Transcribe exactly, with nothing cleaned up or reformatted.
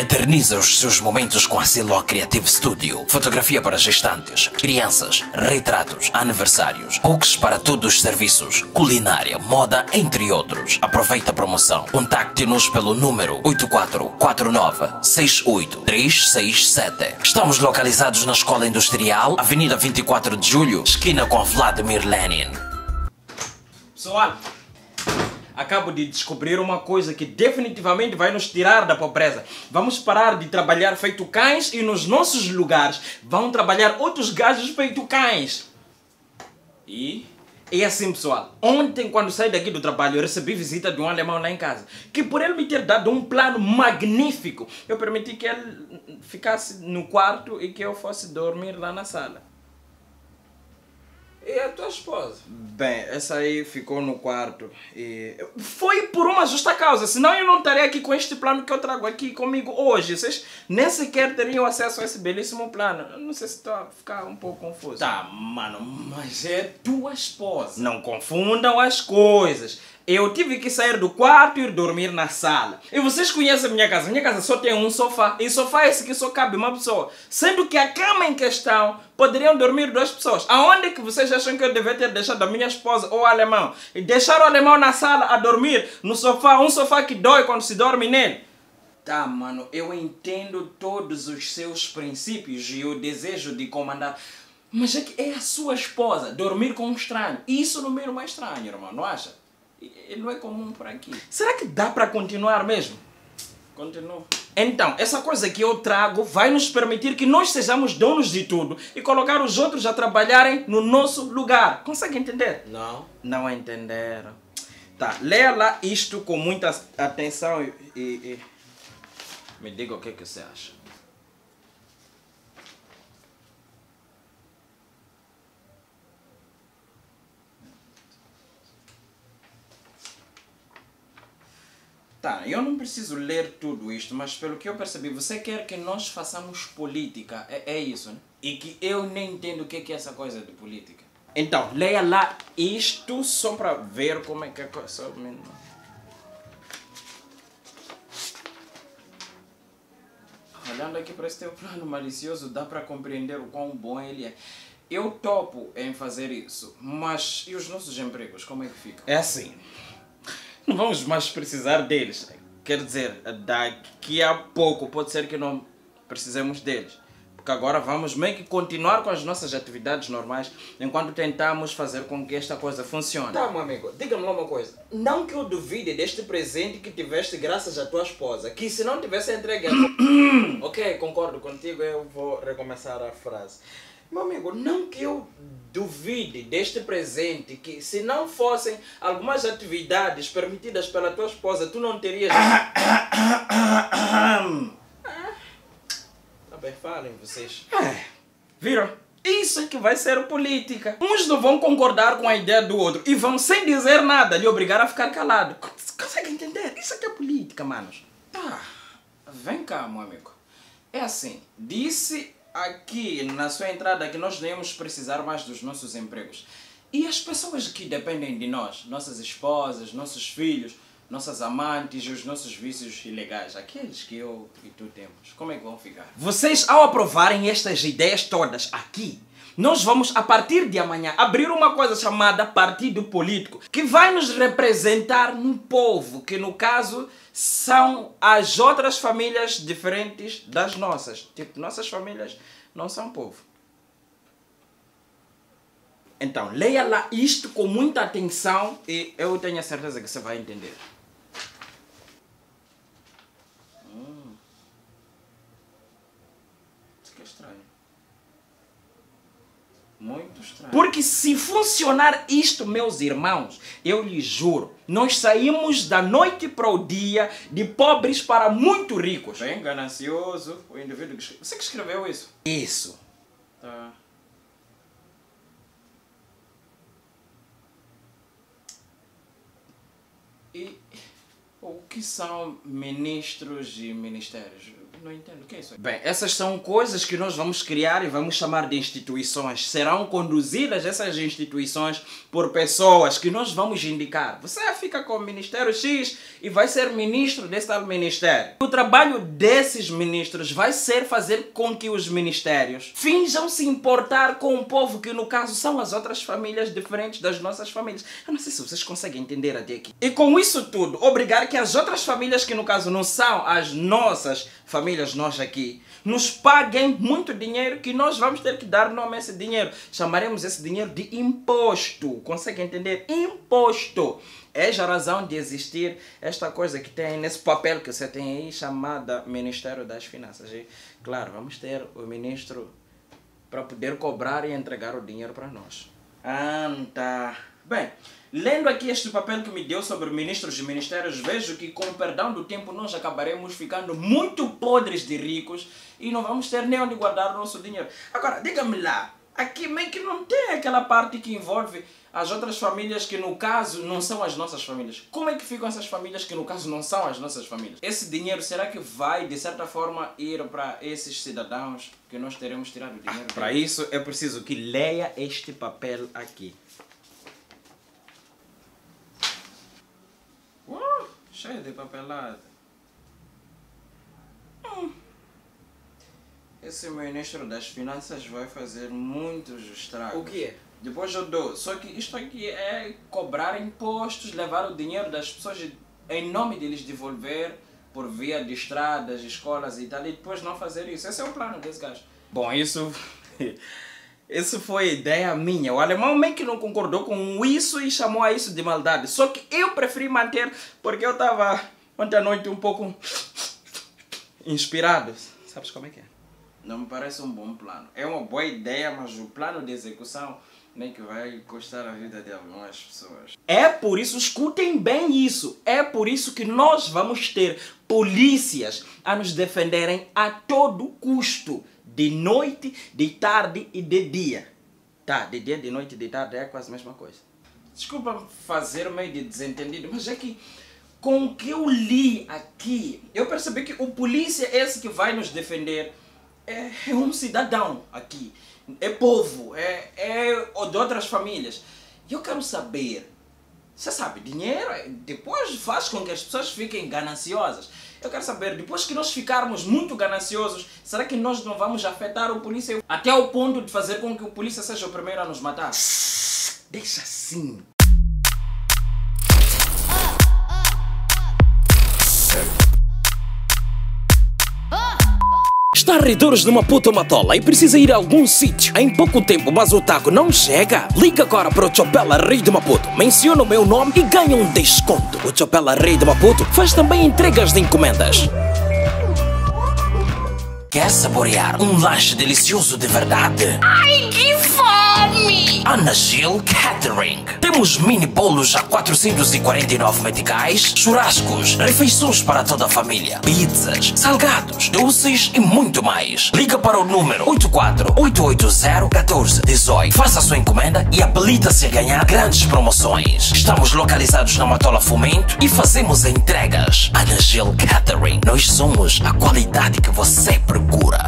Eterniza os seus momentos com a Silo Creative Studio. Fotografia para gestantes, crianças, retratos, aniversários, books para todos os serviços, culinária, moda, entre outros. Aproveita a promoção. Contacte-nos pelo número oito quatro quatro nove seis oito três seis sete. Estamos localizados na Escola Industrial, Avenida vinte e quatro de Julho, esquina com Vladimir Lenin. Pessoal, acabo de descobrir uma coisa que definitivamente vai nos tirar da pobreza. Vamos parar de trabalhar feito cães e nos nossos lugares vão trabalhar outros gajos feito cães. E é assim, pessoal. Ontem, quando saí daqui do trabalho, eu recebi visita de um alemão lá em casa, que por ele me ter dado um plano magnífico, eu permiti que ele ficasse no quarto e que eu fosse dormir lá na sala. E a tua esposa? Bem, essa aí ficou no quarto e... foi por uma justa causa, senão eu não estaria aqui com este plano que eu trago aqui comigo hoje. Vocês nem sequer teriam acesso a esse belíssimo plano. Não sei se estou a ficar um pouco confuso. Tá, mano, mas é tua esposa. Não confundam as coisas. Eu tive que sair do quarto e ir dormir na sala. E vocês conhecem a minha casa. Minha casa só tem um sofá. E sofá é esse que só cabe uma pessoa. Sendo que a cama em questão poderiam dormir duas pessoas. Aonde é que vocês acham que eu devia ter deixado a minha esposa ou o alemão? E deixar o alemão na sala a dormir no sofá. Um sofá que dói quando se dorme nele. Tá, mano. Eu entendo todos os seus princípios e o desejo de comandar. Mas é que é a sua esposa dormir com um estranho. Isso no mínimo é estranho, irmão. Não acha? Ele não é comum por aqui. Será que dá para continuar mesmo? Continua. Então, essa coisa que eu trago vai nos permitir que nós sejamos donos de tudo e colocar os outros a trabalharem no nosso lugar. Consegue entender? Não. Não entenderam. Tá, leia lá isto com muita atenção e... e, e... me diga o que, que você acha. Tá, eu não preciso ler tudo isto, mas pelo que eu percebi, você quer que nós façamos política, é, é isso, né? E que eu nem entendo o que é essa coisa de política. Então, leia lá isto só para ver como é que é a coisa. Olhando aqui para este plano malicioso, dá para compreender o quão bom ele é. Eu topo em fazer isso, mas e os nossos empregos, como é que fica? É assim... não vamos mais precisar deles. Quer dizer, daqui a pouco pode ser que não precisemos deles. Porque agora vamos meio que continuar com as nossas atividades normais enquanto tentamos fazer com que esta coisa funcione. Tá, meu amigo, diga-me lá uma coisa. Não que eu duvide deste presente que tiveste graças à tua esposa, que se não tivesse entregue a... Ok, concordo contigo, eu vou recomeçar a frase. Meu amigo, não que eu duvide deste presente, que se não fossem algumas atividades permitidas pela tua esposa, tu não terias... Tá bem, falem vocês. É, viram? Isso é que vai ser política. Uns não vão concordar com a ideia do outro e vão sem dizer nada lhe obrigar a ficar calado. Consegue entender? Isso é que é política, manos. Tá, vem cá, meu amigo. É assim, disse... aqui na sua entrada que nós devemos precisar mais dos nossos empregos. E as pessoas que dependem de nós, nossas esposas, nossos filhos, nossas amantes e os nossos vícios ilegais, aqueles que eu e tu temos, como é que vão ficar? Vocês, ao aprovarem estas ideias todas aqui, nós vamos, a partir de amanhã, abrir uma coisa chamada Partido Político, que vai nos representar no povo, que no caso são as outras famílias diferentes das nossas. Tipo, nossas famílias não são povo. Então, leia lá isto com muita atenção e eu tenho a certeza que você vai entender. Hum. Isso que é estranho. Muito estranho. Porque se funcionar isto, meus irmãos, eu lhe juro, nós saímos da noite para o dia de pobres para muito ricos. Bem ganancioso o indivíduo que escreveu. Você que escreveu isso? Isso. Tá. E o que são ministros e ministérios? não entendo. O que é isso? Bem, essas são coisas que nós vamos criar e vamos chamar de instituições. Serão conduzidas essas instituições por pessoas que nós vamos indicar. Você fica com o Ministério X e vai ser ministro desse tal ministério. O trabalho desses ministros vai ser fazer com que os ministérios finjam se importar com o povo, que no caso são as outras famílias diferentes das nossas famílias. Eu não sei se vocês conseguem entender até aqui. E com isso tudo, obrigar que as outras famílias, que no caso não são as nossas famílias, nós aqui, nos paguem muito dinheiro, que nós vamos ter que dar nome a esse dinheiro. Chamaremos esse dinheiro de imposto. Consegue entender? Imposto. É a razão de existir esta coisa que tem nesse papel que você tem aí, chamada Ministério das Finanças. E, claro, vamos ter o ministro para poder cobrar e entregar o dinheiro para nós. Ah, tá. Bem, lendo aqui este papel que me deu sobre ministros e ministérios, vejo que, com o perdão do tempo, nós acabaremos ficando muito podres de ricos e não vamos ter nem onde guardar o nosso dinheiro. Agora, diga-me lá, aqui meio que não tem aquela parte que envolve as outras famílias, que no caso não são as nossas famílias. Como é que ficam essas famílias que no caso não são as nossas famílias? Esse dinheiro, será que vai, de certa forma, ir para esses cidadãos que nós teremos tirado o dinheiro? Ah, para isso é preciso que leia este papel aqui. Cheio de papelada. Hum. Esse ministro das Finanças vai fazer muitos estragos. O que é? Depois eu dou. Só que isto aqui é cobrar impostos, levar o dinheiro das pessoas em nome de lhes devolver por via de estradas, escolas e tal, e depois não fazer isso. Esse é o plano desse gajo. Bom, isso... Isso foi ideia minha. O alemão meio que não concordou com isso e chamou a isso de maldade. Só que eu preferi manter, porque eu estava ontem à noite um pouco inspirado. Sabes como é que é? Não me parece um bom plano. É uma boa ideia, mas o plano de execução nem que vai custar a vida de algumas pessoas. É por isso, escutem bem isso, é por isso que nós vamos ter polícias a nos defenderem a todo custo. De noite, de tarde e de dia. Tá, de dia, de noite e de tarde é quase a mesma coisa. Desculpa fazer meio de desentendido, mas é que com o que eu li aqui, eu percebi que o polícia esse que vai nos defender é, é um cidadão aqui. É povo, é, é de outras famílias. E eu quero saber... Você sabe, dinheiro depois faz com que as pessoas fiquem gananciosas. Eu quero saber, depois que nós ficarmos muito gananciosos, será que nós não vamos afetar o polícia até o ponto de fazer com que o polícia seja o primeiro a nos matar? Deixa assim. Está a arredores de Maputo, Matola, e precisa ir a algum sítio em pouco tempo, mas o taco não chega? Liga agora para o Chopela Rei de Maputo, menciona o meu nome e ganha um desconto. O Chopela Rei de Maputo faz também entregas de encomendas. Quer saborear um lanche delicioso de verdade? Ai, que fome! Ana Gil Catering. Temos mini bolos a quatrocentos e quarenta e nove meticais, churrascos, refeições para toda a família, pizzas, salgados, doces e muito mais. Liga para o número oito quatro oito oito zero um quatro um oito. Faça sua encomenda e habilita-se a ganhar grandes promoções. Estamos localizados na Matola Fomento e fazemos entregas. Ana Gil Catering. Nós somos a qualidade que você procura.